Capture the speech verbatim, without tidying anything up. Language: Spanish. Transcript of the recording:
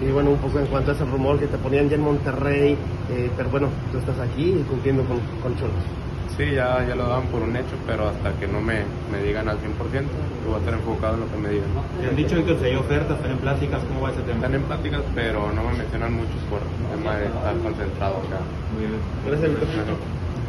Y bueno, un poco en cuanto a ese rumor que te ponían ya en Monterrey, eh, pero bueno, tú estás aquí y cumpliendo con, con Xolos. Sí, ya, ya lo daban por un hecho, pero hasta que no me, me digan al cien por ciento, yo voy a estar enfocado en lo que me digan. ¿Te han dicho que te dio ofertas, están en pláticas? ¿Cómo va ese tema? Están en pláticas, pero no me mencionan mucho por el tema de estar concentrado acá. Muy bien. Gracias, Víctor.